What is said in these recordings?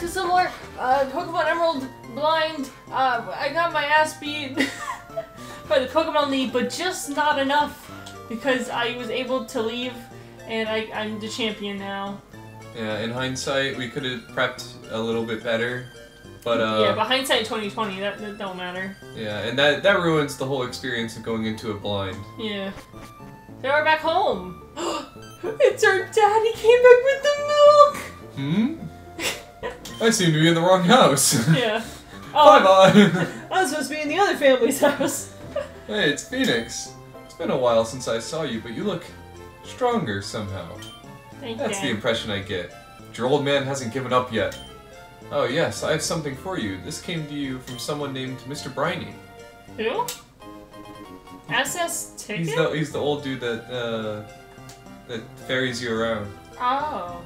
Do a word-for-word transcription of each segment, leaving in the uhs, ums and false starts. back to some more uh, Pokemon Emerald Blind. Uh, I got my ass beat by the Pokemon League, but just not enough because I was able to leave and I, I'm the champion now. Yeah, in hindsight, we could have prepped a little bit better. But, uh, yeah, but hindsight twenty twenty, that, that don't matter. Yeah, and that, that ruins the whole experience of going into a blind. Yeah. Now we're back home! It's our daddy came back with the milk! Hmm? I seem to be in the wrong house. Yeah. Oh, bye-bye! I was supposed to be in the other family's house. Hey, it's Phoenix. It's been a while since I saw you, but you look stronger somehow. Thank That's Dad. The impression I get. Your old man hasn't given up yet. Oh yes, I have something for you. This came to you from someone named Mister Briney. Who? S S Ticket? He's the, he's the old dude that, uh, that ferries you around. Oh.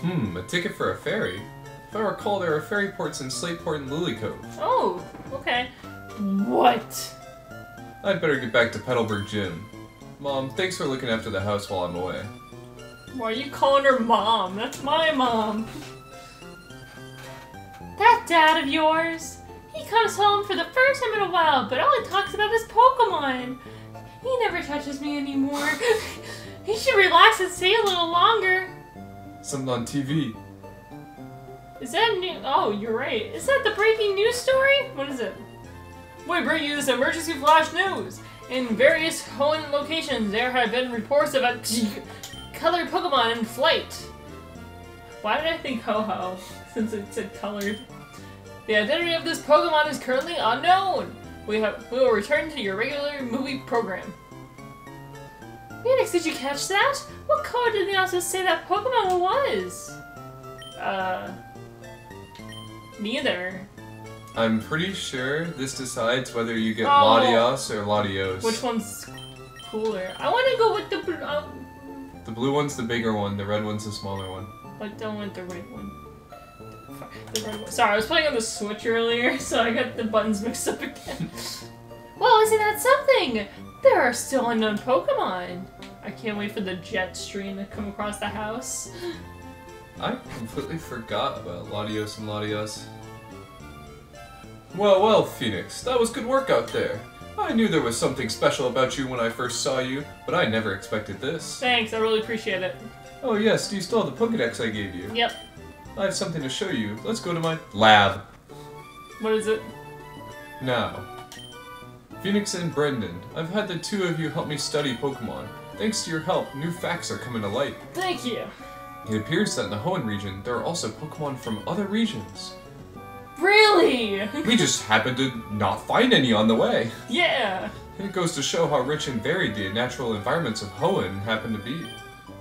Hmm, a ticket for a ferry? If I recall, there are ferry ports in Slateport and Lilycove. Oh, okay. What? I'd better get back to Petalburg Gym. Mom, thanks for looking after the house while I'm away. Why are you calling her Mom? That's my mom. That dad of yours, he comes home for the first time in a while, but all he talks about is Pokemon. He never touches me anymore. He should relax and stay a little longer. Something on T V. Is that new? Oh, you're right. Is that the breaking news story? What is it? We bring you this emergency flash news. In various Hoenn locations, there have been reports of a colored Pokemon in flight. Why did I think ho-ho? Since it said colored. The identity of this Pokemon is currently unknown. We have we will return to your regular movie program. Phoenix, did you catch that? What color did the announcers say that Pokemon was? Uh, neither. I'm pretty sure this decides whether you get oh. Latias or Latios. Which one's cooler? I want to go with the blue. Um... The blue one's the bigger one. The red one's the smaller one. I don't want the red one. Sorry, I was playing on the Switch earlier, so I got the buttons mixed up again. Well, isn't that something? There are still unknown Pokemon. I can't wait for the jet stream to come across the house. I completely forgot about Latios and Latias. Well, well, Phoenix, that was good work out there. I knew there was something special about you when I first saw you, but I never expected this. Thanks, I really appreciate it. Oh yes, do you still have the Pokédex I gave you? Yep. I have something to show you. Let's go to my lab. What is it? Now. Phoenix and Brendan, I've had the two of you help me study Pokemon. Thanks to your help, new facts are coming to light. Thank you. It appears that in the Hoenn region, there are also Pokemon from other regions. Really? We just happened to not find any on the way. Yeah. It goes to show how rich and varied the natural environments of Hoenn happen to be.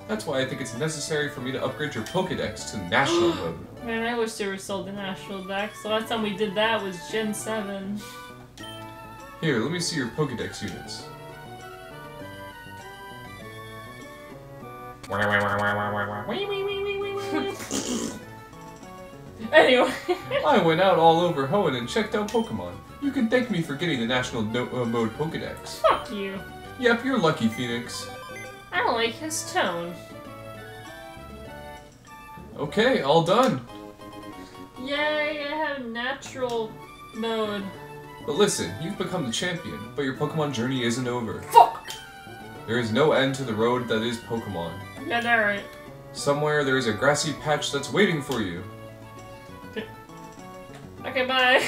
That's why I think it's necessary for me to upgrade your Pokédex to National Mode. Man, I wish they were sold the National Dex. The last time we did that was Gen seven. Here, let me see your Pokédex units. Anyway. I went out all over Hoenn and checked out Pokemon. You can thank me for getting the National no uh, Mode Pokédex. Fuck you. Yep, you're lucky, Phoenix. I don't like his tone. Okay, all done. Yay, I have natural mode. But listen, you've become the champion, but your Pokemon journey isn't over. Fuck! There is no end to the road that is Pokemon. Yeah, that's right. Somewhere there is a grassy patch that's waiting for you. Okay, bye.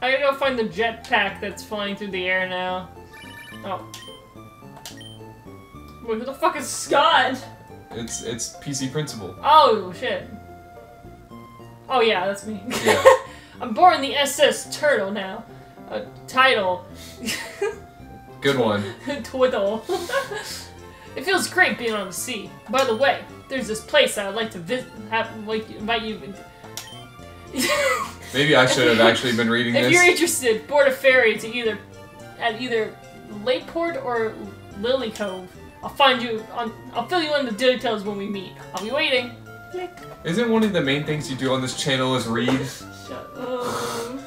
I gotta go find the jetpack that's flying through the air now. Oh. Wait, who the fuck is Scott? It's it's P C Principal. Oh shit. Oh yeah, that's me. Yeah. I'm born the S S Turtle now. Uh, title. Good one. Twiddle. It feels great being on the sea. By the way, there's this place that I'd like to visit. Have like invite you. Maybe I should have actually been reading if this. If you're interested, board a ferry to either at either Slateport or Lilycove. I'll find you, on, I'll fill you in the details when we meet. I'll be waiting. Isn't one of the main things you do on this channel is read? Shut up.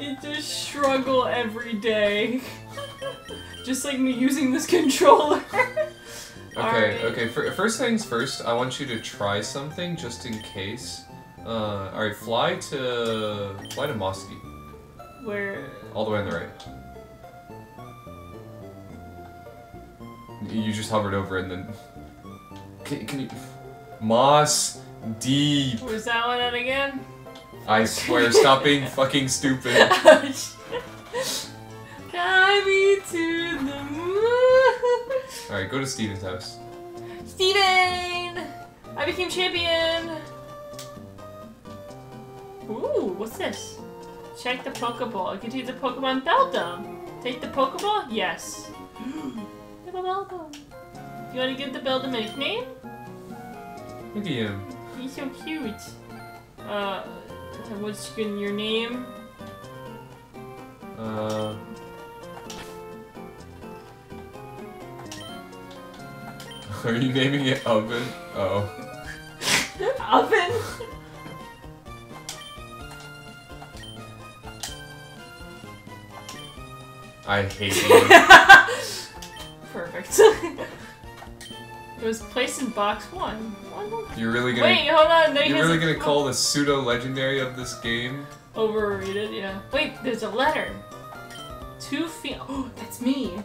It's a struggle every day. Just like me using this controller. Okay, okay, for, first things first, I want you to try something, just in case. Uh, alright, fly to... fly to Mossdeep. Where? All the way on the right. You just hovered over and then... Can, can you... Mossdeep! Was that one at again? I swear, stop being fucking stupid. Fly me to the moon! Alright, go to Steven's house. Steven! I became champion! Ooh, what's this? Check the Pokeball. It contains the Pokemon Beldum. Take the Pokeball? Yes. Little Beldum. You want to give the Beldum a nickname? Look at him. He's so cute. Uh, what's in your name? Uh... Are you naming it Oven? Oh. Oven? I hate you. Perfect. It was placed in box one. one you're really gonna. Wait, hold on. You're really gonna call the pseudo legendary of this game overrated? Yeah. Wait, there's a letter. Two feet. Oh, that's me.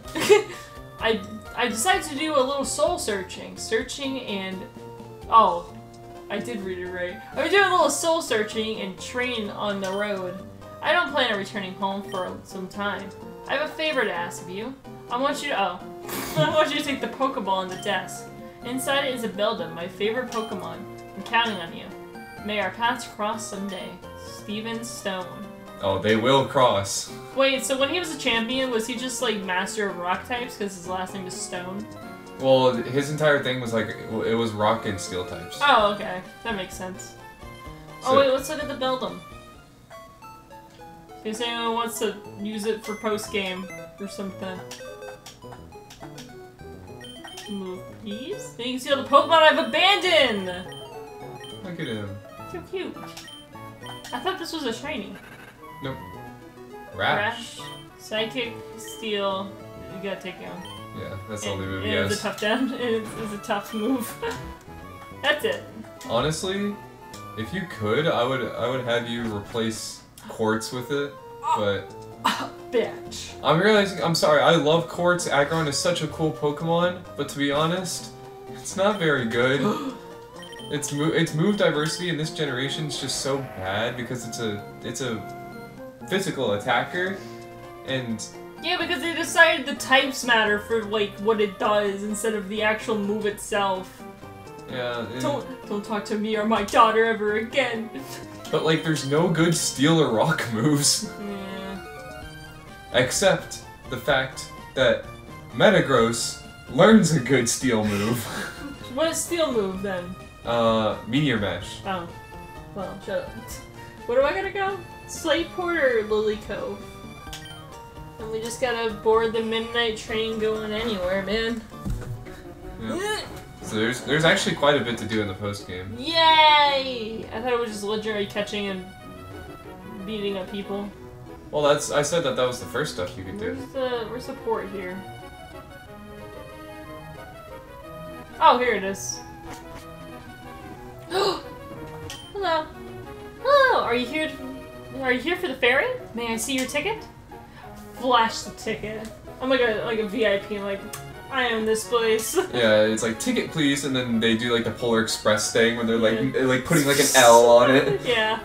I, I decided to do a little soul searching. Searching and... Oh, I did read it right. I would do a little soul searching and train on the road. I don't plan on returning home for some time. I have a favor to ask of you. I want you to... Oh. I want you to take the Pokeball on the desk. Inside it is a Beldum, my favorite Pokemon. I'm counting on you. May our paths cross someday. Steven Stone. Oh, they will cross. Wait, so when he was a champion, was he just, like, master of rock types because his last name is Stone? Well, his entire thing was, like, it was rock and steel types. Oh, okay. That makes sense. So, oh, wait, let's look at the Beldum. If anyone wants to use it for post-game or something. Move, please. Then you can see all the Pokemon I've abandoned! Look at him. So cute. I thought this was a shiny. Nope. Rash. Rash. Psychic, Steel, you gotta take him. Yeah, that's all the move, yes. It's a tough down. It's, it's a tough move. That's it. Honestly, if you could, I would I would have you replace Quartz with it, but... Oh, bitch. I'm realizing, I'm sorry, I love Quartz. Aggron is such a cool Pokemon, but to be honest, it's not very good. It's move, it's move diversity in this generation is just so bad because it's a it's a physical attacker, and yeah, because they decided the types matter for like what it does instead of the actual move itself. Yeah. It, don't don't talk to me or my daughter ever again. But like, there's no good steel or rock moves. Yeah. Except the fact that Metagross learns a good steel move. What is steel move then? Uh, Meteor Mash. Oh. Well, shut up. Where do I gotta go? Slateport or Lilycove? And we just gotta board the midnight train going anywhere, man. Yeah. So there's there's actually quite a bit to do in the post-game. Yay! I thought it was just legendary catching and beating up people. Well, that's- I said that that was the first stuff you could do. Where's the- where's the port here? Oh, here it is. Hello. Hello. Are you here? Are you here for the ferry? May I see your ticket? Flash the ticket. I'm like a like a V I P. I'm like, I own this place. Yeah, it's like ticket, please, and then they do like the Polar Express thing where they're like yeah. like putting like an L on it. Yeah.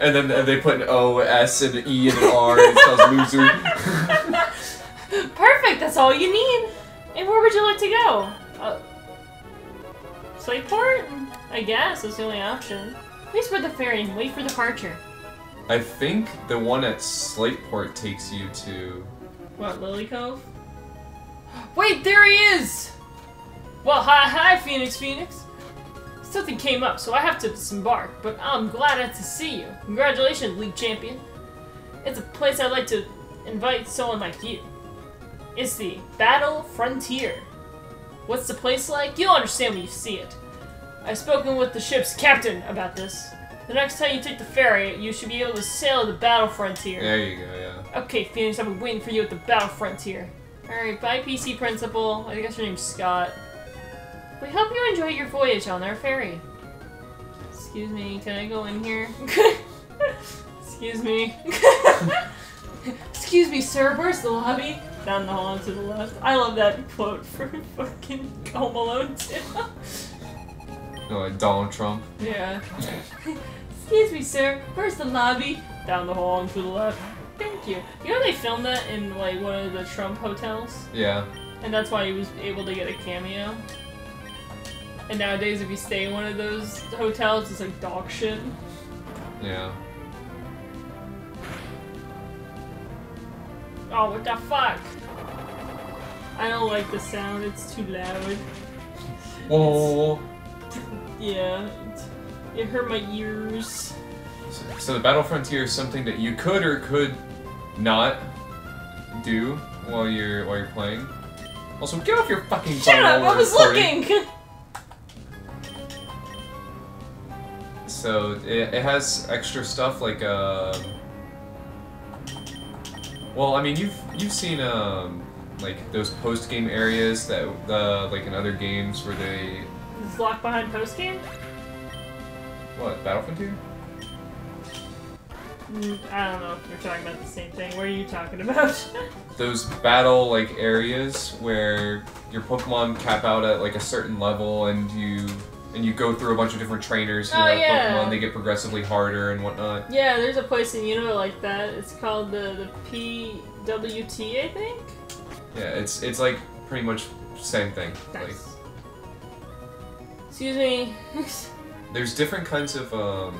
And then they put an O, S, and an E, and an R, and it spells loser. Perfect. That's all you need. And where would you like to go? Uh, Slateport? I guess that's the only option. Please board the ferry and wait for departure. I think the one at Slateport takes you to... What, Lilycove? Wait, there he is! Well, hi, hi, Phoenix, Phoenix. Something came up, so I have to disembark, but I'm glad to see you. Congratulations, League Champion. It's a place I'd like to invite someone like you. It's the Battle Frontier. What's the place like? You'll understand when you see it. I've spoken with the ship's captain about this. The next time you take the ferry, you should be able to sail the Battle Frontier. There you go, yeah. Okay, Phoenix, I've been waiting for you at the Battle Frontier. Alright, bye P C Principal. I guess your name's Scott. We hope you enjoy your voyage on our ferry. Excuse me, can I go in here? Excuse me. Excuse me, sir, where's the lobby? Down the hall and to the left. I love that quote for fucking Home Alone too. Oh, like Donald Trump? Yeah. Excuse me, sir, where's the lobby? Down the hall and to the left. Thank you. You know they filmed that in, like, one of the Trump hotels? Yeah. And that's why he was able to get a cameo. And nowadays, if you stay in one of those hotels, it's like dog shit. Yeah. Oh, what the fuck? I don't like the sound, it's too loud. Whoa. It's, yeah, it's, it hurt my ears. So, so the Battle Frontier is something that you could or could not do while you're while you're playing. Also, get off your fucking phone. Shut up! I was recording. Looking. So it, it has extra stuff like uh. Well, I mean, you've you've seen um like those post game areas that uh, like in other games where they. It's locked behind post game. What, Battle Frontier? I don't know if you're talking about the same thing. What are you talking about? Those battle like areas where your Pokemon cap out at like a certain level, and you and you go through a bunch of different trainers who oh, have yeah. Pokemon. They get progressively harder and whatnot. Yeah, there's a place in Unova like that. It's called the the P W T, I think. Yeah, it's it's like pretty much same thing. Nice. Like, excuse me. There's different kinds of um.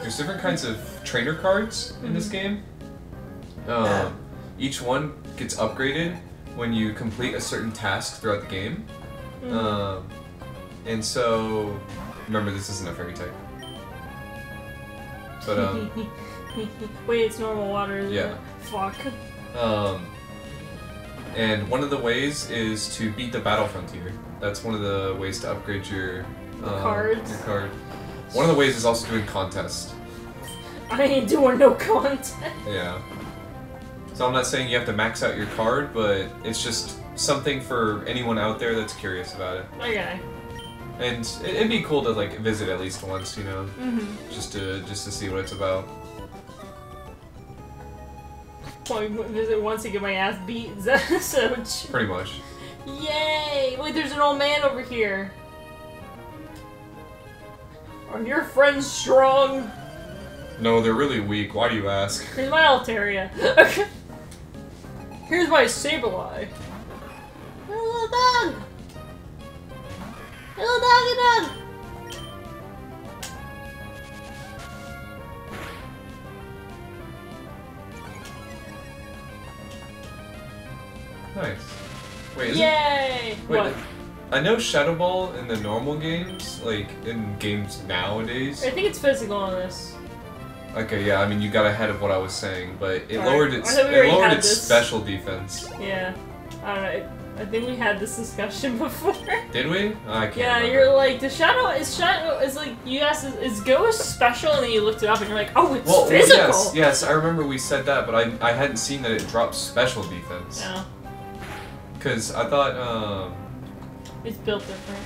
There's different kinds of trainer cards in this game. Um, each one gets upgraded when you complete a certain task throughout the game. Um, and so, remember this isn't a fairy type. But um, wait, it's normal water. Isn't yeah. It? Fuck. Um, and one of the ways is to beat the Battle Frontier. That's one of the ways to upgrade your um, cards. Your card. One of the ways is also doing contests. I ain't doing no contest. Yeah. So I'm not saying you have to max out your card, but it's just something for anyone out there that's curious about it. Okay. And it'd be cool to like visit at least once, you know, mm-hmm. just to just to see what it's about. Well, visit once to get my ass beat. So pretty much. Yay! Wait, there's an old man over here. Are your friends strong? No, they're really weak. Why do you ask? Here's my Altaria. Here's my Sableye. Little dog! Little doggy dog! Nice. Wait, isn't... Yay! Wait, what? I know Shadow Ball in the normal games, like, in games nowadays... I think it's physical on this. Okay, yeah, I mean, you got ahead of what I was saying, but it All lowered right. its it lowered its this. special defense. Yeah. I don't know, it, I think we had this discussion before. Did we? I can't Yeah, remember. You're like, the Shadow is Shadow... is like, you asked, is, is Go special? And then you looked it up and you're like, oh, it's well, physical! Yes, yes, I remember we said that, but I, I hadn't seen that it dropped special defense. No. Because I thought, um... it's built different.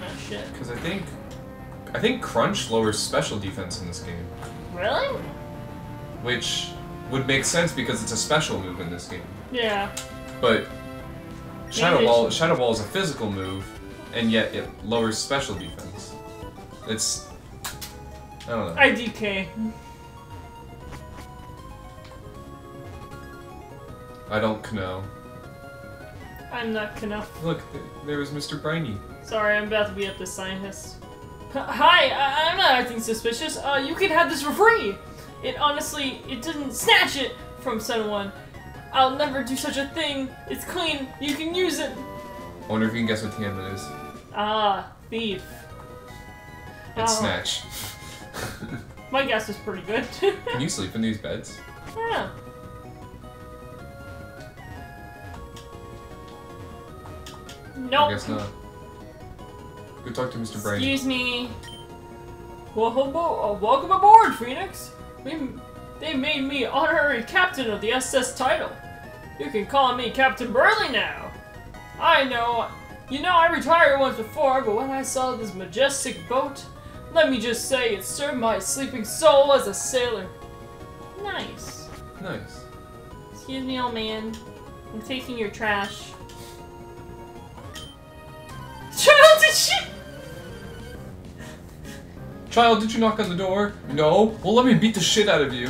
No shit. Because I think, I think Crunch lowers special defense in this game. Really? Which would make sense because it's a special move in this game. Yeah. But Shadow Maybe Ball, Shadow Ball is a physical move, and yet it lowers special defense. It's, I don't know. I D K. I don't know. I'm not enough. Look, there was Mister Briney. Sorry, I'm about to be at the scientist. Hi, I I'm not acting suspicious. Uh, you can have this for free. It honestly, it didn't snatch it from someone. I'll never do such a thing. It's clean. You can use it. I wonder if you can guess what the end is. Ah, thief. It's oh. snatch. My guess was pretty good. Can you sleep in these beds? Yeah. Nope. I guess not. Go talk to Mister Briney. Excuse me. Well, hobo, uh, welcome aboard, Phoenix. We, they made me honorary captain of the S S title. You can call me Captain Burley now. I know You know, I retired once before, but when I saw this majestic boat, let me just say it served my sleeping soul as a sailor. Nice. Nice. Excuse me, old man. I'm taking your trash. Child, did she? Child, did you knock on the door? No? Well, let me beat the shit out of you.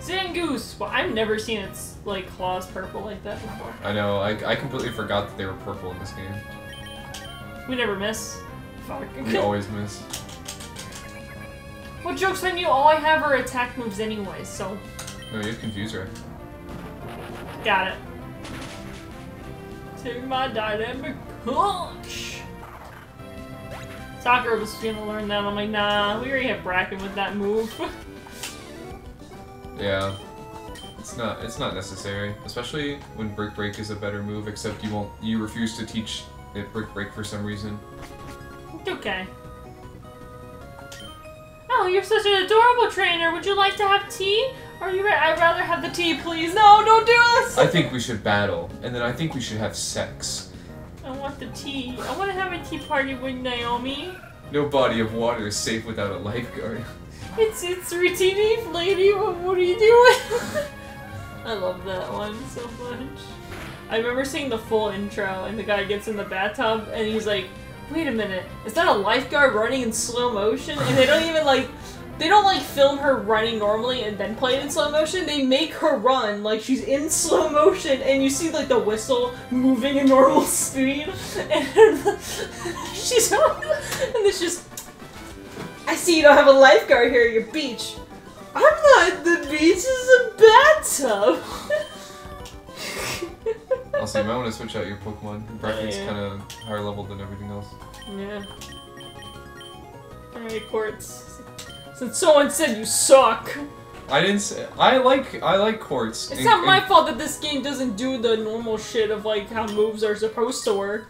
Zangoose! Well, I've never seen its, like, claws purple like that before. I know. I, I completely forgot that they were purple in this game. We never miss. Fuck. We always miss. Well, joke's on you. All I have are attack moves anyway, so... No, you confuse her. Got it. To my dynamic punch! Sakura was gonna learn that. I'm like, nah, we already have Bracken with that move. Yeah. It's not it's not necessary. Especially when Brick Break is a better move, except you won't you refuse to teach it Brick Break for some reason. It's okay. Oh, you're such an adorable trainer. Would you like to have tea? Are you ready? I'd rather have the tea, please. No, don't do this! I think we should battle, and then I think we should have sex. I want the tea. I want to have a tea party with Naomi. No body of water is safe without a lifeguard. It's it's Ritini, lady. What, what are you doing? I love that one so much. I remember seeing the full intro, and the guy gets in the bathtub, and he's like, "Wait a minute, is that a lifeguard running in slow motion?" And they don't even like. They don't, like, film her running normally and then play it in slow motion. They make her run like she's in slow motion, and you see, like, the whistle moving in normal speed. And she's on, and it's just... I see you don't have a lifeguard here at your beach. I'm not the beach, it's a bathtub. Also, you might want to switch out your Pokemon. The Bracken's yeah. kind of higher level than everything else. Yeah. Alright, Quartz. Since someone said you suck. I didn't say. I like. I like Quartz. It's and, not my and, fault that this game doesn't do the normal shit of like how moves are supposed to work.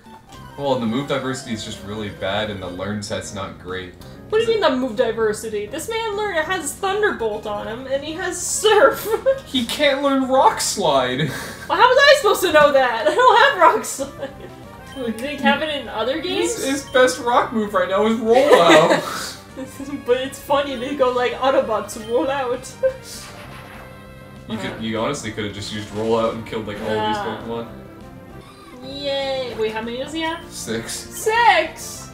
Well, and the move diversity is just really bad, and the learn set's not great. What do you mean the move diversity? This man learned has Thunderbolt on him, and he has Surf. He can't learn Rock Slide. Well, how was I supposed to know that? I don't have Rock Slide. Do they have it in other games? His, his best rock move right now is Rollout. But it's funny they go like Autobots roll out. you could, you honestly could have just used roll out and killed like all yeah. of these Pokemon. Yay! Wait, how many does he have? Six. Six.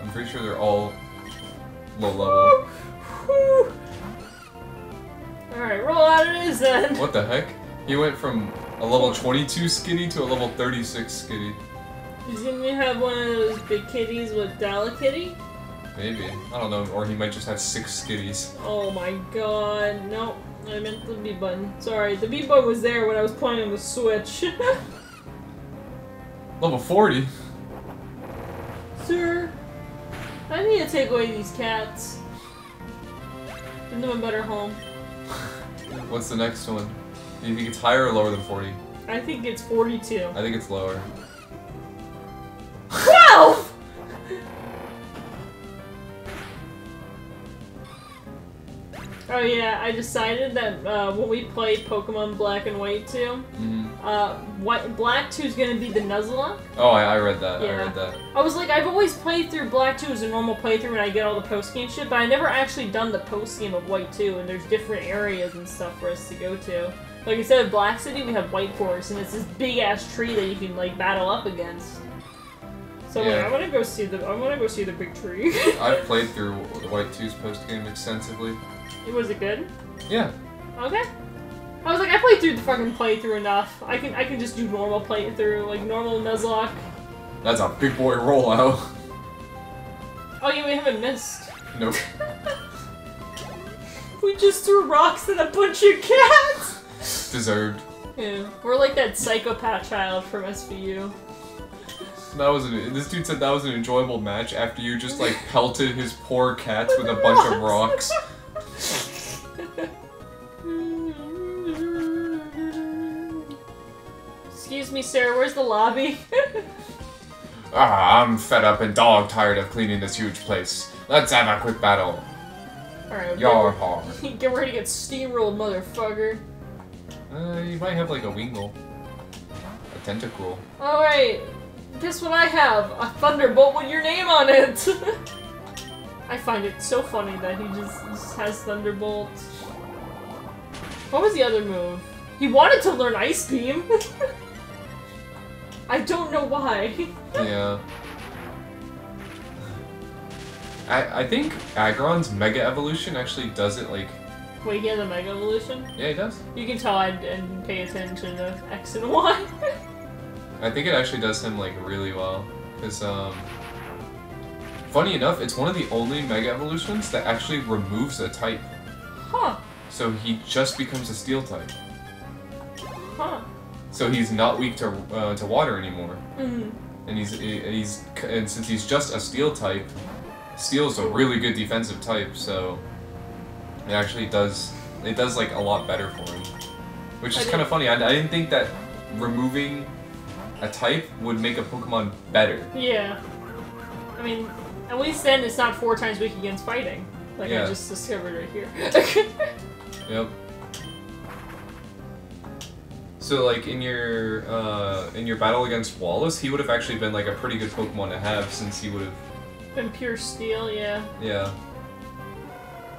I'm pretty sure they're all low level. All right, roll out it is then. What the heck? He went from a level twenty-two Skitty to a level thirty-six Skitty. He's gonna have one of those big kitties with Dollar Kitty. Maybe. I don't know, or he might just have six Skitties. Oh my god. No, I meant the B button. Sorry, the B button was there when I was playing on the Switch. Level forty? Sir, I need to take away these cats. Give them a better home. What's the next one? Do you think it's higher or lower than forty? I think it's forty-two. I think it's lower. twelve! Oh yeah, I decided that uh, when we play Pokemon Black and White two, mm-hmm. uh, White, Black two is going to be the Nuzlocke. Oh, I, I read that, yeah. I read that. I was like, I've always played through Black two as a normal playthrough and I get all the post-game shit, but I never actually done the post-game of White two, and there's different areas and stuff for us to go to. Like, instead of Black City, we have White Forest, and it's this big-ass tree that you can, like, battle up against. So yeah. like, I want to go see the I want to go see the big tree. I've played through White two's post-game extensively. Was it good? Yeah. Okay. I was like, I played through the fucking playthrough enough. I can I can just do normal playthrough, like normal Nuzlocke. That's a big boy rollout. Oh yeah, we haven't missed. Nope. We just threw rocks at a bunch of cats! Deserved. Yeah. We're like that psychopath child from S V U. That was an, this dude said that was an enjoyable match after you just like pelted his poor cats with a bunch rocks. of rocks. Excuse me, sir, where's the lobby? Ah, I'm fed up and dog tired of cleaning this huge place. Let's have a quick battle. Alright, Yar hog. Get ready to get steamrolled, motherfucker. Uh, you might have like a wingle. A tentacle. Alright. Guess what I have? A Thunderbolt with your name on it! I find it so funny that he just, just has Thunderbolt. What was the other move? He wanted to learn Ice Beam! I don't know why. Yeah. I, I think Aggron's Mega Evolution actually does it like... Wait, he has a Mega Evolution? Yeah, he does. You can tell I didn't pay attention to X and Y. I think it actually does him like really well. Cause um... funny enough, it's one of the only Mega Evolutions that actually removes a type. Huh. So he just becomes a Steel type. Huh. So he's not weak to uh, to water anymore. Mm-hmm. And he's he's and since he's just a Steel type, Steel's a really good defensive type. So it actually does it does like a lot better for him, which is kind of funny. I, I didn't think that removing a type would make a Pokemon better. Yeah. I mean, at least then it's not four times weak against fighting. Like yeah. I just discovered right here. Yep. So like in your uh, in your battle against Wallace, he would have actually been like a pretty good Pokemon to have since he would have been pure Steel, yeah. Yeah.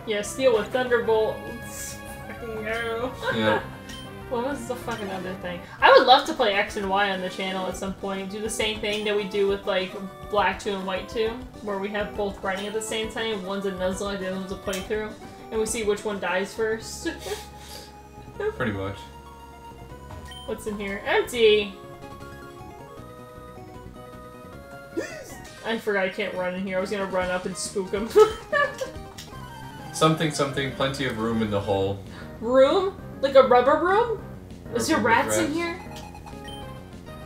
Yeah, Steel with Thunderbolt. Let's fucking go. Yeah. What was the fucking other thing? I would love to play X and Y on the channel at some point. Do the same thing that we do with like Black two and White two, where we have both running at the same time. One's a Nuzlocke, the other one's a playthrough, and we see which one dies first. Pretty much. What's in here? Empty! I forgot I can't run in here. I was gonna run up and spook him. Something, something, plenty of room in the hole. Room? Like a rubber room? Is there rats, rats in here?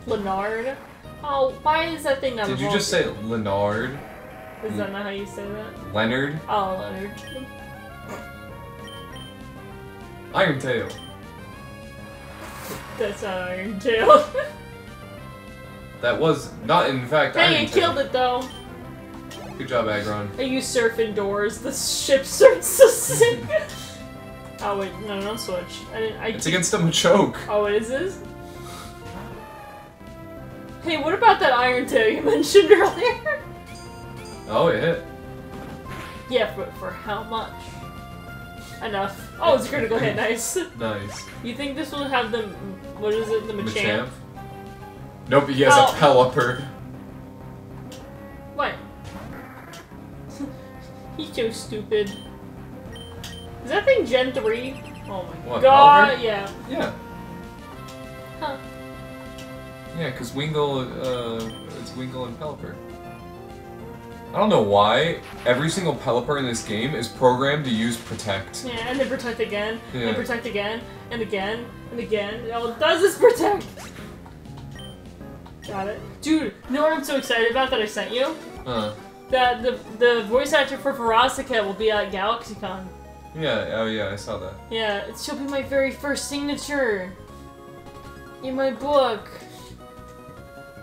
Leonard? Oh, why is that thing not Did you just say Leonard? Is mm. that not how you say that? Leonard? Oh, Leonard. Iron Tail. That's not Iron Tail. That was not, in fact, hey, Iron Tail. Hey, you killed it, though. Good job, Aggron. And you surf indoors. The ship starts to sink. Oh, wait. No, no, switch. I didn't, I it's against the Machoke. Oh, it is this? Hey, what about that Iron Tail you mentioned earlier? Oh, it hit. Yeah, but for how much? Enough. Oh, it's a critical hit. Nice. Nice. You think this will have the... What is it? The Machamp? Machamp? Nope, he has oh. a Pelipper. What? He's so stupid. Is that thing Gen three? Oh my what, god, Oliver? Yeah. Yeah. Huh. Yeah, because Wingull, uh, it's Wingull and Pelipper. I don't know why every single Pelipper in this game is programmed to use Protect. Yeah, and then Protect again, yeah. and Protect again, and again, and again, and all it does is Protect! Got it. Dude, you know what I'm so excited about that I sent you? Huh. That the, the voice actor for Verosica will be at GalaxyCon. Yeah, oh yeah, I saw that. Yeah, it shall be my very first signature in my book.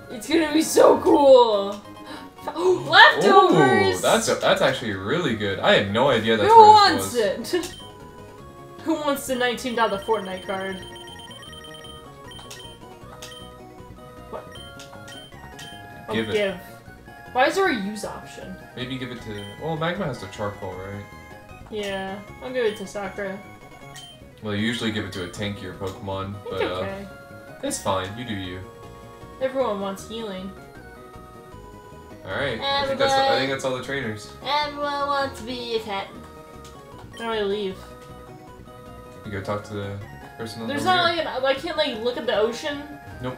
It's gonna be so cool! Leftovers! Ooh, that's, a, that's actually really good. I had no idea that's where this was. Who wants it? Who wants the nineteen dollar Fortnite card? What? Oh, give it. Give. Why is there a use option? Maybe give it to... Well, Magma has the charcoal, right? Yeah, I'll give it to Sakura. Well, you usually give it to a tankier Pokemon, but it's okay. uh, it's fine, you do you. Everyone wants healing. Alright, I, I think that's all the trainers. Everyone wants to be a pet. Now I leave. You go talk to the person on the There's not like an, I can't like look at the ocean? Nope.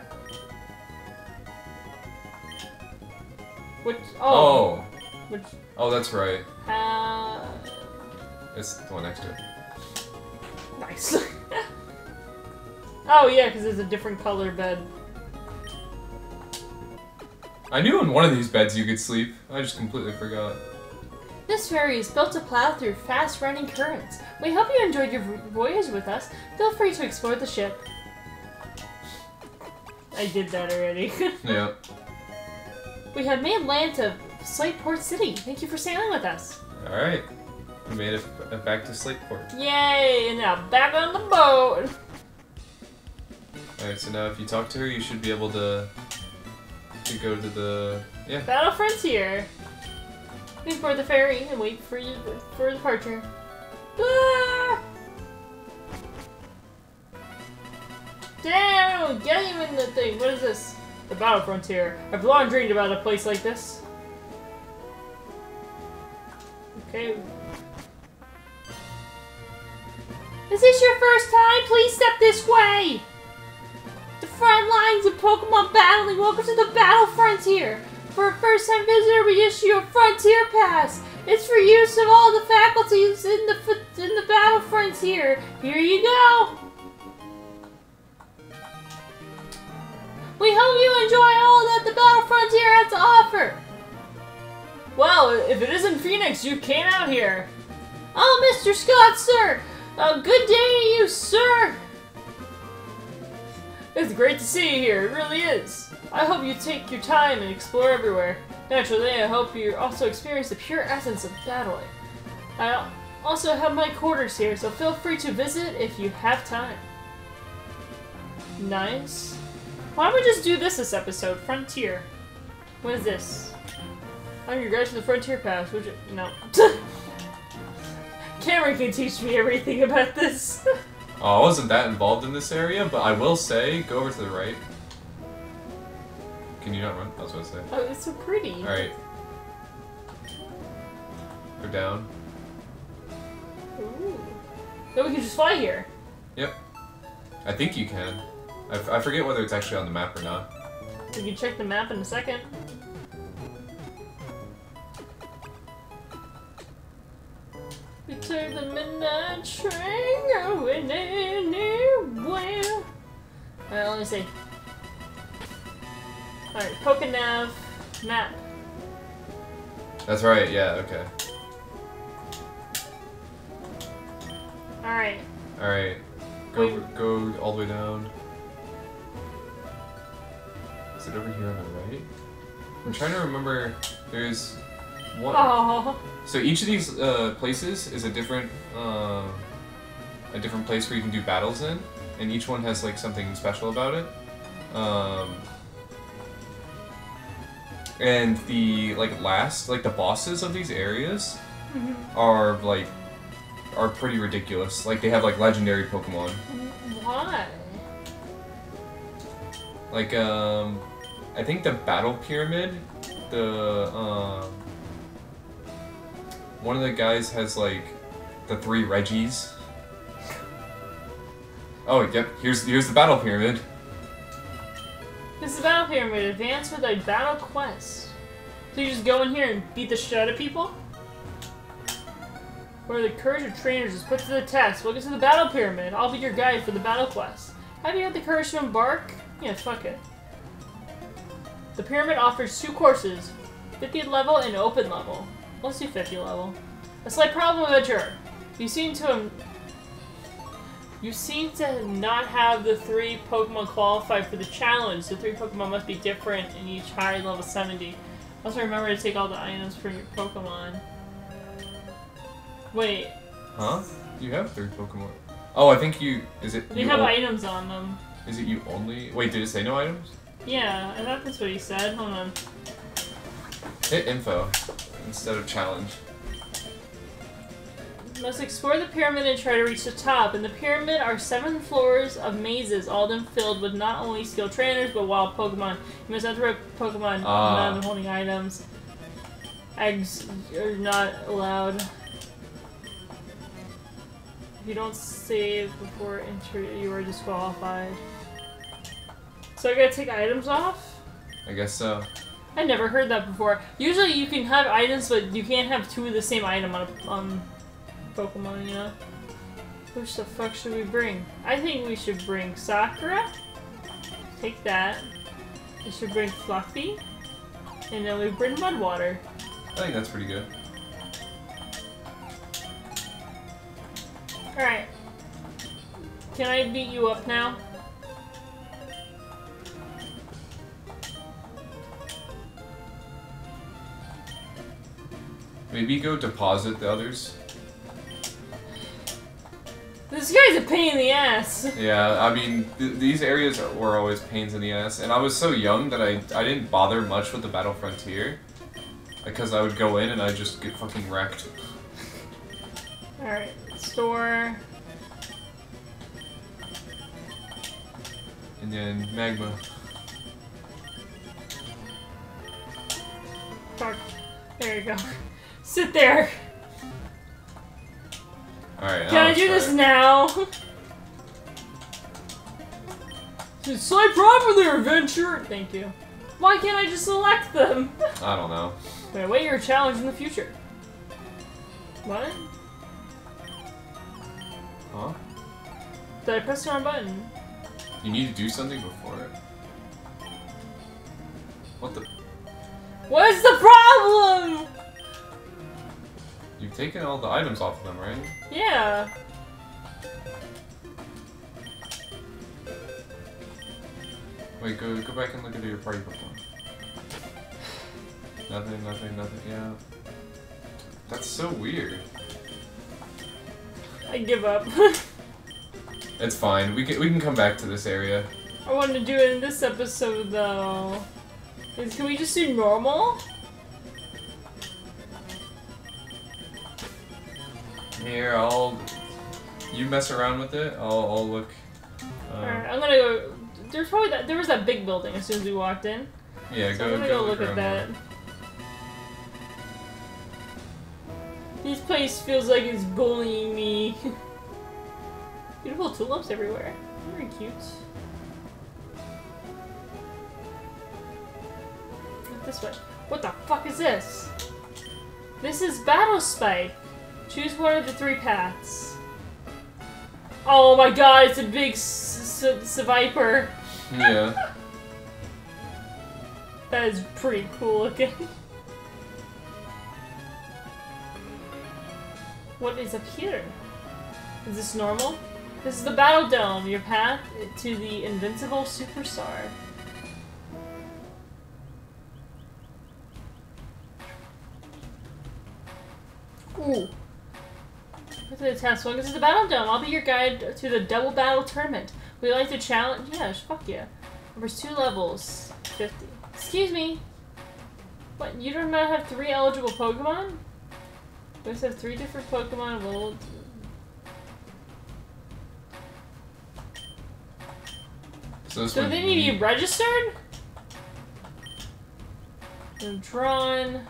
Which, oh. Oh. Which, oh, that's right. Uh... It's the one next to it. Nice. Oh yeah, because it's a different color bed. I knew in one of these beds you could sleep. I just completely forgot. This ferry is built to plow through fast-running currents. We hope you enjoyed your voyage with us. Feel free to explore the ship. I did that already. Yeah. We have made land to Slateport City. Thank you for sailing with us. All right. We made it back to Slateport. Yay! And now back on the boat! Alright, so now if you talk to her, you should be able to... should go to the... yeah. Battle Frontier! Please board the ferry and wait for you for departure. Ah! Damn! Get him in the thing! What is this? The Battle Frontier. I've long dreamed about a place like this. Okay. Is this your first time? Please step this way! The front lines of Pokemon battling. Welcome to the Battle Frontier! For a first-time visitor, we issue a Frontier Pass! It's for use of all the faculties in the, in the Battle Frontier! Here you go! We hope you enjoy all that the Battle Frontier has to offer! Well, if it isn't Phoenix, you came out here! Oh, Mister Scott, sir! A good day to you, sir! It's great to see you here, it really is. I hope you take your time and explore everywhere. Naturally, I hope you also experience the pure essence of battling. I also have my quarters here, so feel free to visit if you have time. Nice. Why don't we just do this this episode? Frontier. What is this? I'm your guide to the Frontier Pass, would you? No. Cameron can teach me everything about this. Oh, I wasn't that involved in this area, but I will say, go over to the right. Can you not run? That's what I was going to say. Oh, it's so pretty. Alright. Go down. Ooh. Then we can just fly here. Yep. I think you can. I, f I forget whether it's actually on the map or not. We can check the map in a second. We took the midnight train going anywhere. Alright, let me see. Alright, PokéNav map. That's right, yeah, okay. Alright. Alright. Go over, go all the way down. Is it over here on the right? I'm trying to remember there's one. Oh. So each of these uh, places is a different, uh, a different place where you can do battles in, and each one has like something special about it. Um, and the like last, like the bosses of these areas mm-hmm. are like are pretty ridiculous. Like they have like legendary Pokemon. Why? Like um, I think the Battle Pyramid, the. Uh, One of the guys has, like, the three Reggies. Oh, yep, here's here's the Battle Pyramid. This is the Battle Pyramid. Advance with a battle quest. So you just go in here and beat the shit out of people? Where the courage of trainers is put to the test. Welcome to the Battle Pyramid. I'll be your guide for the battle quest. Have you had the courage to embark? Yeah, fuck it. The pyramid offers two courses, fiftieth level and open level. Let's do fifty level. A slight problem with a jerk. You seem to um, you seem to not have the three Pokemon qualified for the challenge. The three Pokemon must be different in each high level seventy. Also remember to take all the items from your Pokemon. Wait. Huh? You have three Pokemon. Oh, I think you is it. They you have items on them. Is it you only? Wait, did it say no items? Yeah, I thought that's what he said. Hold on. Hit info. Instead of challenge. Must explore the pyramid and try to reach the top. In the pyramid are seven floors of mazes, all of them filled with not only skilled trainers, but wild Pokemon. You must enter a Pokemon uh. not holding items. Eggs are not allowed. If you don't save before entry, you are disqualified. So I gotta take items off? I guess so. I never heard that before. Usually you can have items, but you can't have two of the same item on a um, Pokemon, you know? Which the fuck should we bring? I think we should bring Sakura. Take that. We should bring Fluffy. And then we bring Mudwater. I think that's pretty good. Alright. Can I beat you up now? Maybe go deposit the others. This guy's a pain in the ass. Yeah, I mean, th these areas were always pains in the ass, and I was so young that I, I didn't bother much with the Battle Frontier, because I would go in and I'd just get fucking wrecked. Alright, store. And then magma. Fuck. There you go. Sit there! Alright, can I do this now? Just slide properly, adventure! Thank you. Why can't I just select them? I don't know. But wait your challenge in the future. What? Huh? Did I press the wrong button? You need to do something before it. What the? What's the problem? You've taken all the items off of them, right? Yeah. Wait, go go back and look at your party before. Nothing, nothing, nothing. Yeah. That's so weird. I give up. It's fine. We can we can come back to this area. I wanted to do it in this episode though. Is can we just do normal? Here, I'll. You mess around with it. I'll. I'll look. Um, All right, I'm gonna go. There's probably that. There was that big building as soon as we walked in. Yeah, so go. I'm gonna go, go look, look at that. More. This place feels like it's bullying me. Beautiful tulips everywhere. Very cute. Look this way. What the fuck is this? This is Battle Spike. Choose one of the three paths. Oh my god, it's a big s-s-s-viper. Yeah. That is pretty cool looking. What is up here? Is this normal? This is the Battle Dome, your path to the invincible superstar. Ooh. The task one. This is the Battle Dome. I'll be your guide to the double battle tournament. We like to challenge. Yeah, fuck yeah. There's two levels. fifty. Excuse me. What? You do not have three eligible Pokemon? We just have three different Pokemon of old. So, so they need to be registered? And drawn.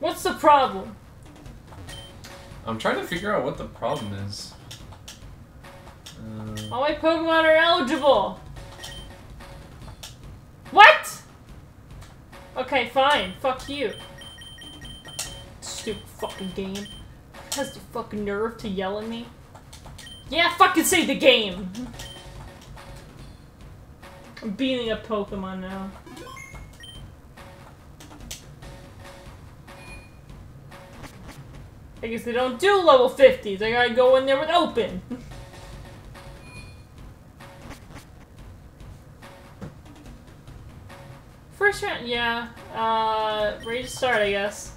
What's the problem? I'm trying to figure out what the problem is. Uh... All my Pokemon are eligible! What?! Okay, fine. Fuck you. Stupid fucking game. Has the fucking nerve to yell at me? Yeah, fucking save the game! I'm beating up Pokemon now. I guess they don't do level fifties. I gotta go in there with open. First round, yeah. Uh, ready to start, I guess.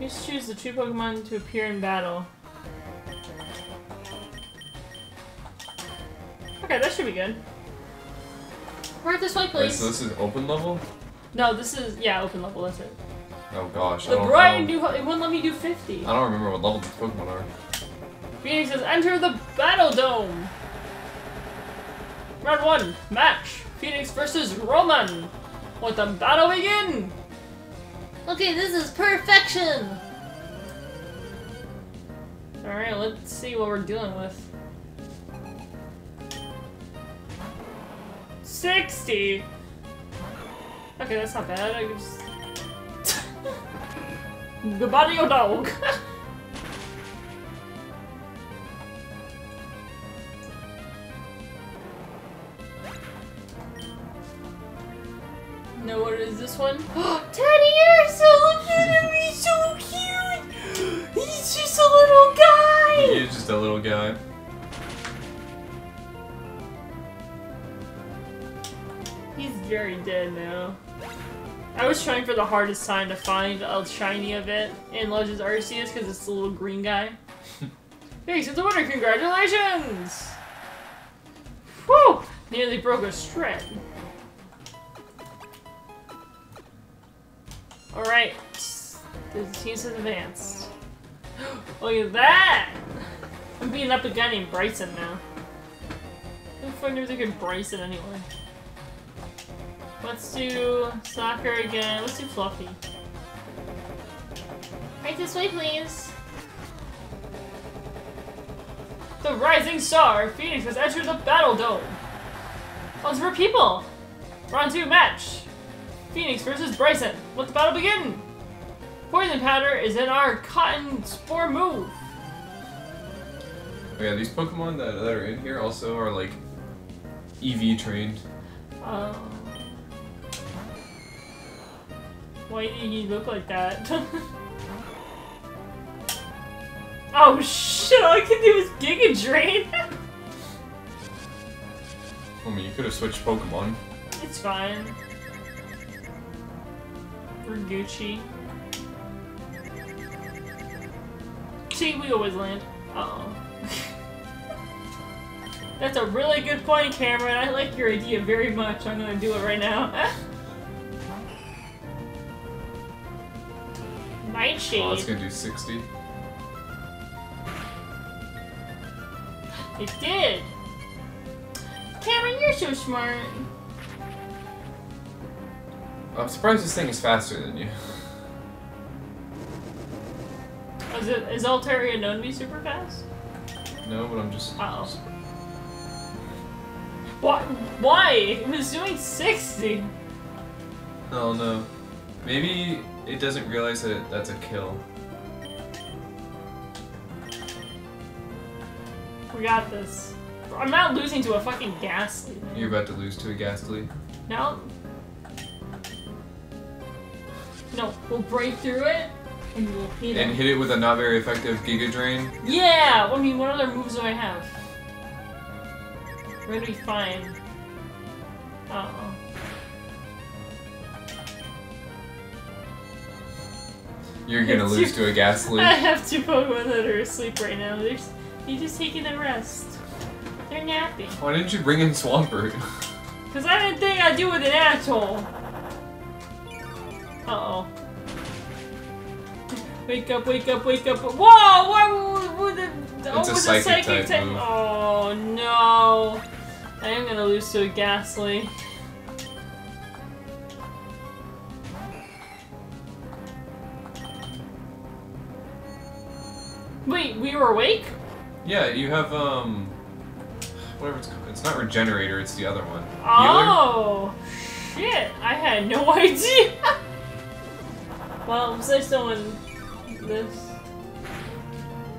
You just choose the two Pokemon to appear in battle. Okay, that should be good. Right this way, please. Wait, so this is open level? No, this is yeah, open level. That's it. Oh gosh, the I don't Brian knew it wouldn't let me do fifty. I don't remember what level these Pokemon are. Phoenix says, enter the Battle Dome! Round one, match! Phoenix versus Roman! Let the battle begin! Okay, this is perfection! Alright, let's see what we're dealing with. sixty! Okay, that's not bad. I just... Goodbye to your dog! No, what is this one? Teddy Ursula! Look at him! He's so cute! He's just a little guy! He's just a little guy. He's very dead now. I was trying for the hardest time to find a shiny of it in Legends Arceus because it's the little green guy. Thanks, it's a winner! Congratulations! Woo! Nearly broke a strat. Alright. The team's advanced. Look at that! I'm beating up a guy named Bryson now. Who the fuck knew they could Bryson anyway? Let's do soccer again. Let's do Fluffy. Right this way, please. The Rising Star Phoenix has entered the Battle Dome. Once for people. Round two match. Phoenix versus Bryson. Let the battle begin. Poison powder is in our cotton spore move. Oh yeah, these Pokemon that, that are in here also are like E V trained. Oh. Uh, why did he look like that? Oh shit, all I could do was Giga Drain! I mean, you could have switched Pokemon. It's fine. We're Gucci. See, we always land. Uh-oh. That's a really good point, Cameron. I like your idea very much. I'm gonna do it right now. Nightshade. Oh, it's gonna do sixty. It did! Cameron, you're so smart! I'm surprised this thing is faster than you. Is, it, is Altaria known to be super fast? No, but I'm just... Uh-oh. Why? Why? It was doing sixty! Oh no. Maybe it doesn't realize that that's a kill. We got this. I'm not losing to a fucking Ghastly. You're about to lose to a Ghastly. No. No, we'll break through it, and we'll hit it. And hit it with a not very effective Giga Drain? Yeah! I mean, what other moves do I have? We're gonna be fine. Uh-oh. You're gonna lose to a Ghastly. I have two Pokemon that are asleep right now. There's... He's just taking a rest. They're napping. Why didn't you bring in Swampert? Because I didn't think I'd do with an asshole. Uh-oh. Wake up, wake up, wake up. Whoa! Why would the... Oh, it's a psychic type move. Oh, no. I am going to lose to a Ghastly. Wait, we were awake? Yeah, you have, um, whatever it's called. It's not Regenerator, it's the other one. Oh, Healer? Shit. I had no idea. Well, besides someone, this.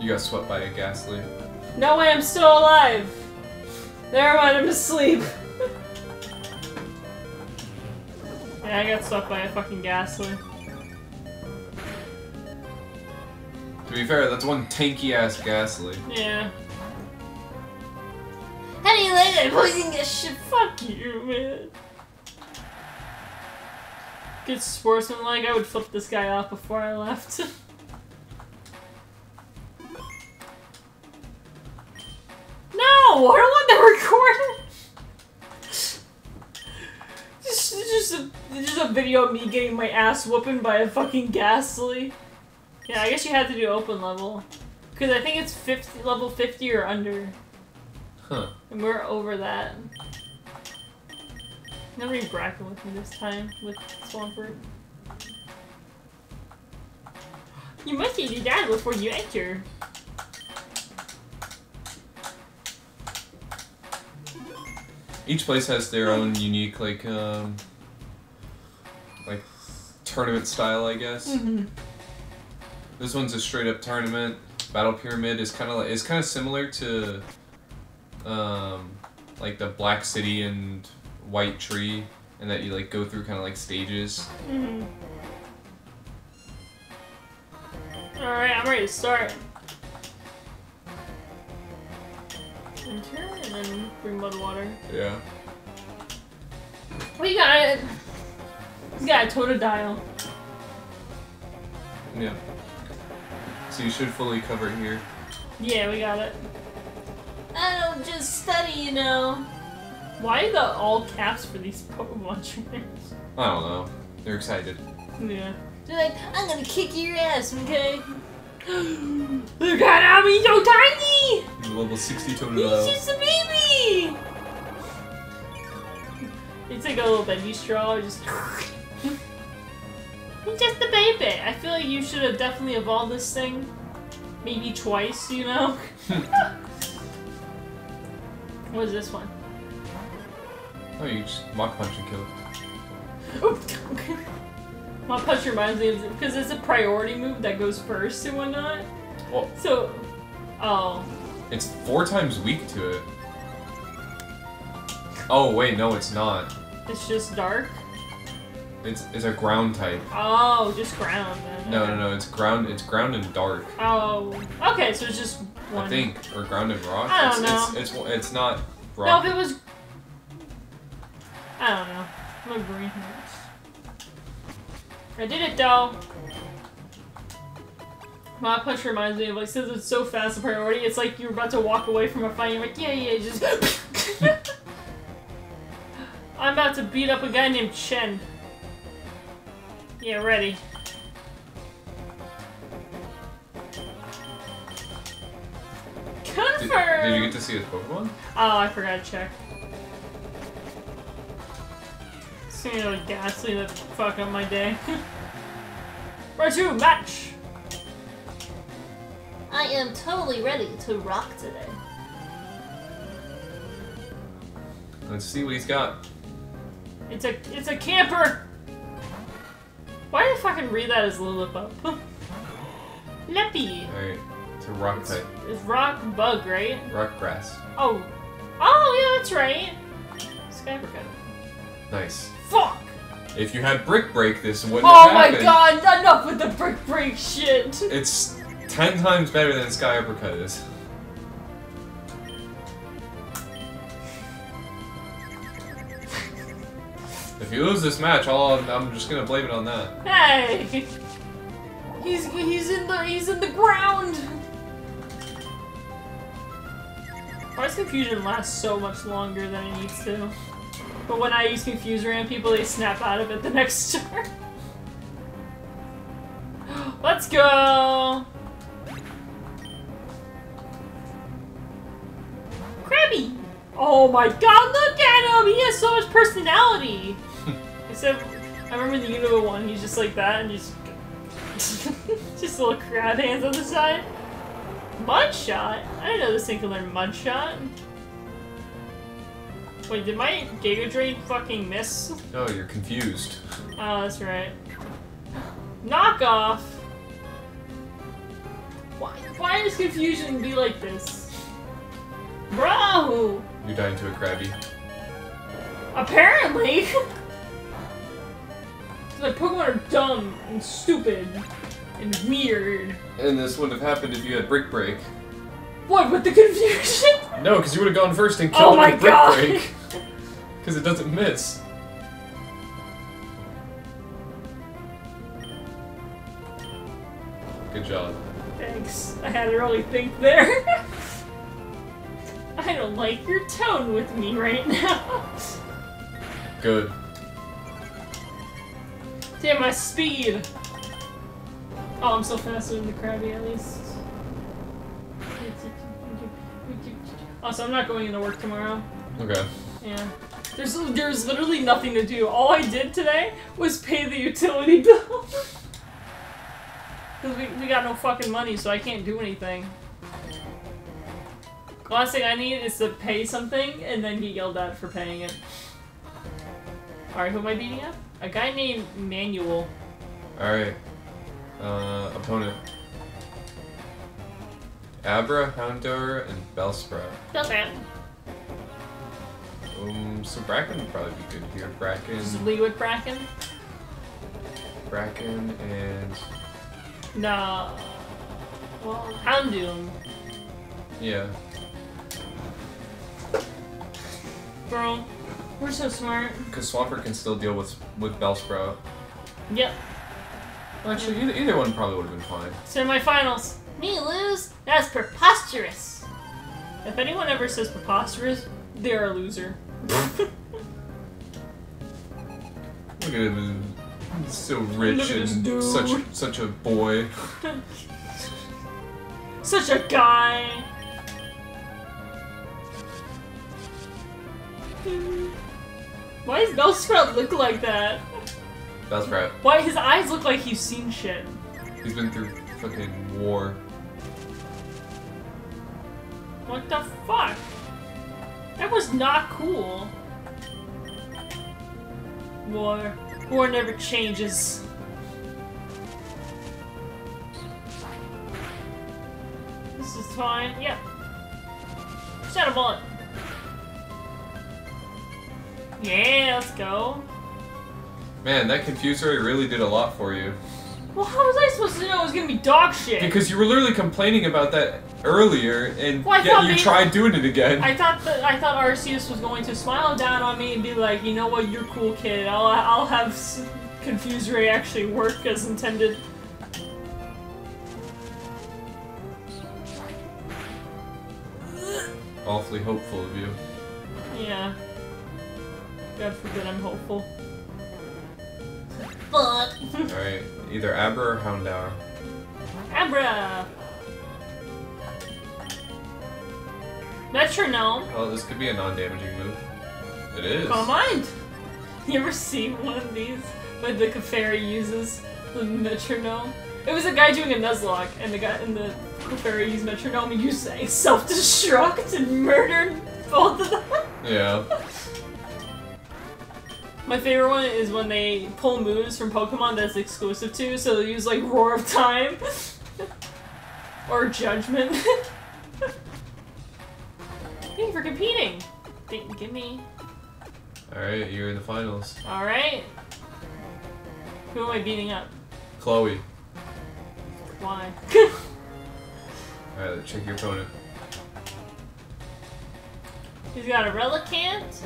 You got swept by a Ghastly. No way, I'm still alive. Never mind, I'm asleep. Yeah, I got swept by a fucking Ghastly. To be fair, that's one tanky-ass Ghastly. Yeah. How do you like that poison this shit? Fuck you, man. Good sportsman like, I would flip this guy off before I left. No! I don't want that recorded! Just, just, a, just a video of me getting my ass whooping by a fucking Ghastly. Yeah, I guess you had to do open level. Because I think it's fifty, level fifty or under. Huh. And we're over that. Nobody bracket with me this time with Swampert. You must eat your dad before you enter. Each place has their own unique, like, um... like, tournament style, I guess. Mm-hmm. This one's a straight up tournament. Battle Pyramid is kind of like, it's kind of similar to, um, like the Black City and White Tree, and that you like go through kind of like stages. Mm-hmm. All right, I'm ready to start. Enter and then bring mud water. Yeah. We got it. Yeah, Totodile. Yeah. So you should fully cover here. Yeah, we got it. I don't just study, you know. Why the all caps for these Pokemon trainers? I don't know. They're excited. Yeah. They're like, I'm gonna kick your ass, okay? Look at him, he's so tiny! He's level sixty Totodile. He's just a baby! It's like a little baby straw, just... He's just a baby! I feel like you should have definitely evolved this thing. Maybe twice, you know? What is this one? Oh, you just Mach Punch and kill it. Okay. Mach Punch reminds me of it, because it's a priority move that goes first and whatnot. Well, so, oh. It's four times weak to it. Oh wait, no, it's not. It's just dark. It's it's a ground type. Oh, just ground. Then. No, okay. no, no, it's ground. It's ground and dark. Oh, okay, so it's just one. I think, or ground and rock. I don't it's, know. It's, it's it's not rock. No, if it was. I don't know. My brain hurts. I did it though. My punch reminds me of like since it's so fast a priority. It's like you're about to walk away from a fight. You're like yeah yeah just. I'm about to beat up a guy named Chen. Yeah, ready. Confirm! Did, did you get to see his Pokemon? Oh, I forgot to check. So you know, Ghastly that fuck up my day. Raichu, match! I am totally ready to rock today. Let's see what he's got. It's a it's a camper! Why did I fucking read that as Lillipup? Leppy! Alright, it's a rock it's, type. It's rock bug, right? Rock grass. Oh. Oh, yeah, that's right! Skybrick. Nice. Fuck! If you had Brick Break, this wouldn't oh have happened. Oh my god, enough with the Brick Break shit! It's ten times better than Sky Uppercut is. If you lose this match, I'll, I'm just gonna blame it on that. Hey, he's he's in the he's in the ground. Why does confusion last so much longer than it needs to? But when I use confuse around people, they snap out of it the next turn. Let's go. Krabby. Oh my God! Look at him. He has so much personality. Except, I remember the Unova one, he's just like that, and just... just little crab hands on the side. Mudshot? I didn't know this thing could learn Mudshot. Wait, did my Giga Drain fucking miss? Oh, you're confused. Oh, that's right. Knockoff! Why, why does confusion be like this? Bro! You died to a Krabby. Apparently! The Pokemon are dumb and stupid and weird. And this wouldn't have happened if you had Brick Break. What, with the confusion? No, because you would have gone first and killed oh my with Brick God. Break. Because it doesn't miss. Good job. Thanks. I had to really think there. I don't like your tone with me right now. Good. Damn, my speed! Oh, I'm so faster than the Krabby, at least. Also, I'm not going into work tomorrow. Okay. Yeah. There's, there's literally nothing to do. All I did today was pay the utility bill. Because we, we got no fucking money, so I can't do anything. Last thing I need is to pay something and then get yelled at for paying it. Alright, who am I beating up? A guy named Manuel. Alright. Uh, opponent. Abra, Houndour, and Bellsprout. Bellsprout. Um, so Bracken would probably be good here. Bracken. Just Leewood Bracken? Bracken and... No. Well, Houndoom. Yeah. Girl. We're so smart. Because Swampert can still deal with with Bellsprout. Yep. Well, actually, either, either one probably would have been fine. Semi-finals. Me lose? That's preposterous. If anyone ever says preposterous, they're a loser. Look at him. He's so rich and such such a boy. Such a guy. Why does Bellsprout look like that? That's right. Why his eyes look like he's seen shit. He's been through fucking war. What the fuck? That was not cool. War. War never changes. This is fine. Yep. Shadow Ball. Yeah, let's go. Man, that confuser really did a lot for you. Well, how was I supposed to know it was gonna be dog shit? Because you were literally complaining about that earlier, and well, yet you maybe, tried doing it again. I thought that I thought Arceus was going to smile down on me and be like, you know what, you're cool, kid. I'll I'll have Confusery actually work as intended. Awfully hopeful of you. Yeah. God forbid I'm hopeful. Fuck! Alright, either Abra or Houndour. Abra! Metronome. Oh, this could be a non-damaging move. It is. Don't mind! You ever see one of these where the Clefairy uses the metronome? It was a guy doing a Nuzlocke, and the guy and the Clefairy used metronome and used self-destruct and murdered both of them. Yeah. My favorite one is when they pull moves from Pokemon that's exclusive to, so they use like Roar of Time. Or Judgment. Thank you for competing! Think, gimme. Alright, you're in the finals. Alright. Who am I beating up? Chloe. Why? Alright, check your opponent. He's got a Relicanth,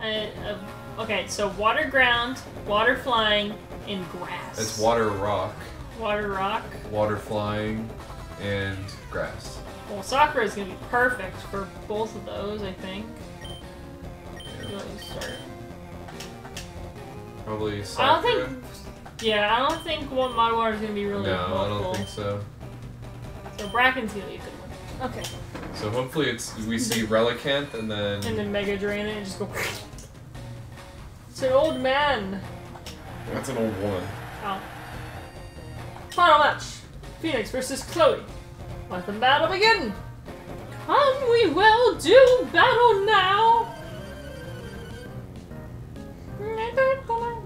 a, a Okay, so water ground, water flying, and grass. It's water rock. Water rock. Water flying, and grass. Well, Sakura is going to be perfect for both of those, I think. Yeah. Start. Probably Sakura. I don't think... Yeah, I don't think what Mudwater is going to be really helpful. No, I don't think so. So Bracken's going to be a good one. Okay. So hopefully it's we see Relicanth, and then... And then Mega Drain it, and just go... It's an old man. That's an old woman. Oh. Final match. Phoenix versus Chloe. Let the battle begin. Come, we will do battle now.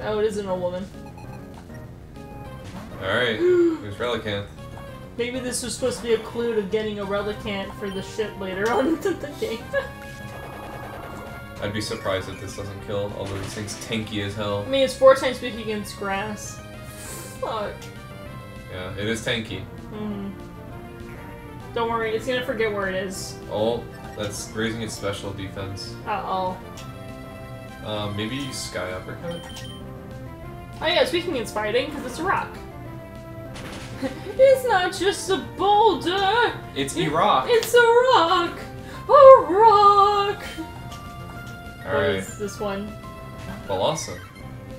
Oh, it is an old woman. Alright, there's Relicanth. Maybe this was supposed to be a clue to getting a Relicanth for the shit later on in the game. I'd be surprised if this doesn't kill, although this thing's tanky as hell. I mean, it's four times big against grass. Fuck. Yeah, it is tanky. Mm. Don't worry, it's gonna forget where it is. Oh, that's raising its special defense. Uh-oh. Um, maybe Sky Uppercut? Oh yeah, speaking of fighting, because it's a rock. It's not just a boulder! It's a rock! It's a rock! A rock! All what right. is this one? Well, awesome.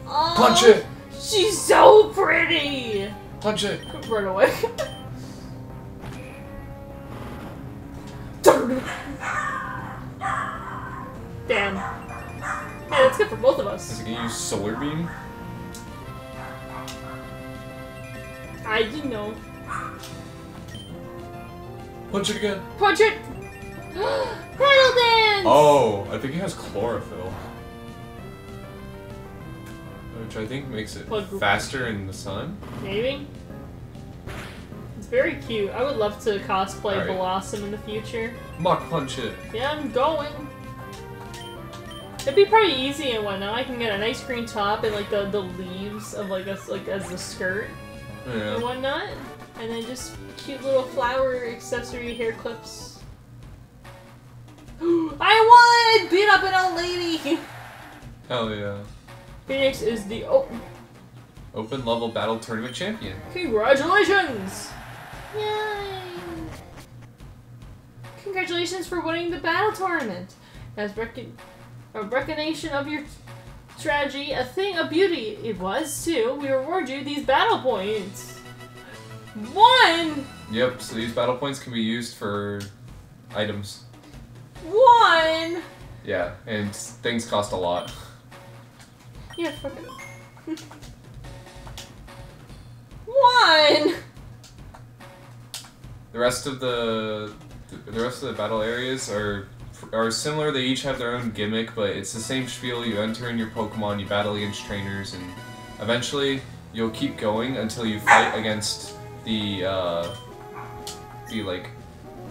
Oh, punch it! She's so pretty! Punch it! Run away. Damn. Yeah, that's good for both of us. Is it gonna use Solar Beam? I didn't know. Punch it again! Punch it! Rattle Dance! Oh, I think it has chlorophyll. Which I think makes it faster in the sun? Maybe. It's very cute. I would love to cosplay right. Blossom in the future. Muck punch it! Yeah, I'm going! It'd be pretty easy and whatnot. I can get a nice green top and like the, the leaves of like a, like as a skirt yeah. and whatnot. And then just cute little flower accessory hair clips. I won! Beat up an old lady! Hell yeah. Phoenix is the open... Open level battle tournament champion. Congratulations! Yay! Congratulations for winning the battle tournament. As recon a recognition of your strategy, a thing of beauty it was too, we reward you these battle points. One! Yep, so these battle points can be used for items. One! Yeah, and things cost a lot. Yeah, fucking. One! The rest of the the rest of the battle areas are are similar. They each have their own gimmick, but it's the same spiel. You enter in your Pokemon, you battle against trainers, and eventually you'll keep going until you fight against the uh, the like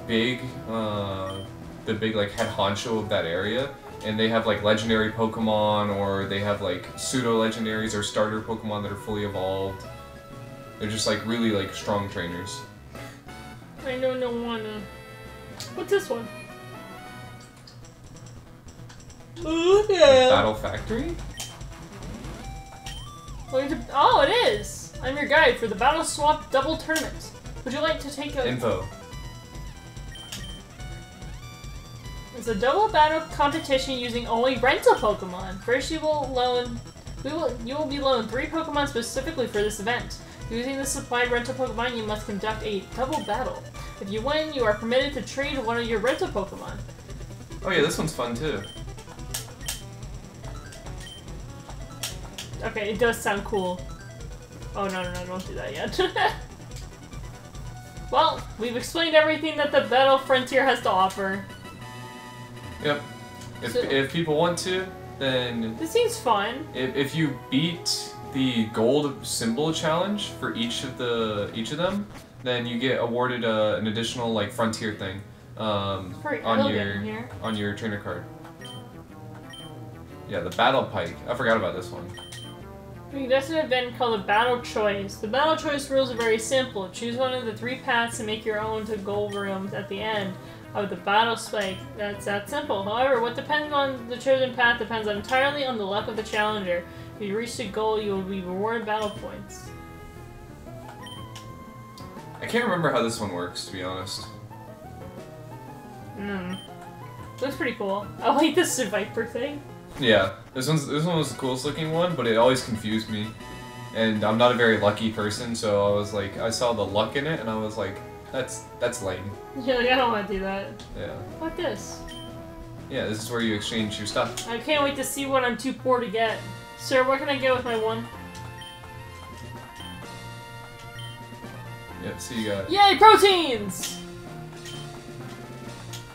big uh, the big like head honcho of that area. And they have like legendary Pokemon, or they have like pseudo legendaries or starter Pokemon that are fully evolved. They're just like really like strong trainers. I don't know wanna. What's this one? Ooh, yeah. Battle Factory? Oh, it is! I'm your guide for the Battle Swap Double Tournament. Would you like to take a... Info. It's a double battle competition using only rental Pokemon. First, you will loan, we will, you will be loaned three Pokemon specifically for this event. Using the supplied rental Pokemon, you must conduct a double battle. If you win, you are permitted to trade one of your rental Pokemon. Oh yeah, this one's fun too. Okay, it does sound cool. Oh no, no, no, don't do that yet. Well, we've explained everything that the Battle Frontier has to offer. Yep. If, so, if people want to, then... This seems fun. If, if you beat the gold symbol challenge for each of the each of them, then you get awarded a, an additional like frontier thing um, on your on your trainer card. Yeah, the battle pike. I forgot about this one. We conducted an event called the Battle Choice. The Battle Choice rules are very simple. Choose one of the three paths and make your own to gold rooms at the end of the battle spike. That's that simple. However, what depends on the chosen path depends entirely on the luck of the challenger. If you reach the goal, you will be rewarded battle points. I can't remember how this one works, to be honest. Hmm. Looks pretty cool. I like this Survivor thing. Yeah. This one's this one was the coolest looking one, but it always confused me. And I'm not a very lucky person, so I was like, I saw the luck in it and I was like, That's that's lame. Yeah, like, I don't want to do that. Yeah. What this? Yeah, this is where you exchange your stuff. I can't wait to see what I'm too poor to get. Sir, what can I get with my one? Yeah, so you got... Yay, proteins!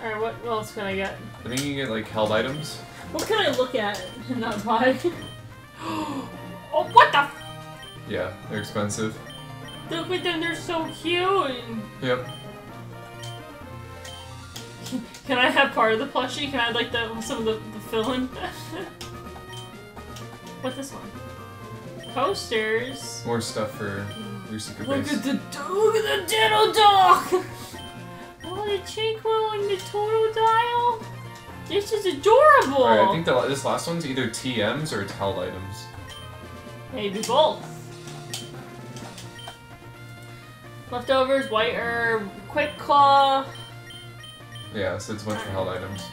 Alright, what else can I get? I think you can get, like, held items. What can I look at and not buy? Oh, what the f... Yeah, they're expensive. Look at them, they're so cute! Yep. Can I have part of the plushie? Can I have like the, some of the, the filling? What's this one? Posters! More stuff for your secret base. Look at the dog, the dental dog! Oh, the Chinquil and the Totodile! This is adorable! Alright, I think the, this last one's either T Ms or it's held items. Maybe both. Leftovers, white herb, quick claw. Yeah, so it's a bunch of held items.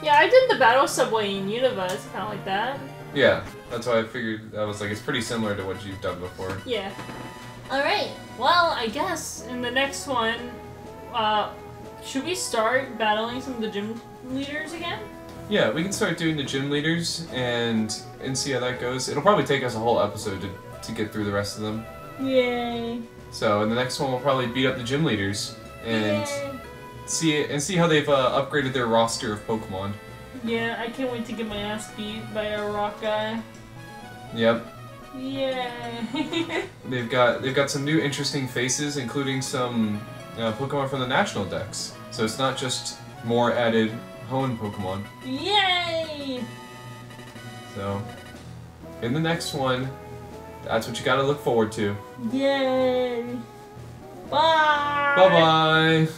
Yeah, I did the battle subway in Universe, kind of like that. Yeah, that's why I figured, I was like, it's pretty similar to what you've done before. Yeah. Alright, well, I guess in the next one, uh, should we start battling some of the gym leaders again? Yeah, we can start doing the gym leaders and, and see how that goes. It'll probably take us a whole episode to, to get through the rest of them. Yay. So in the next one, we'll probably beat up the gym leaders and Yay. see it and see how they've uh, upgraded their roster of Pokemon. Yeah, I can't wait to get my ass beat by a rock guy. Yep. Yeah. they've got they've got some new interesting faces, including some uh, Pokemon from the national decks. So it's not just more added Hoenn Pokemon. Yay! So in the next one. That's what you gotta look forward to. Yay! Bye! Bye-bye!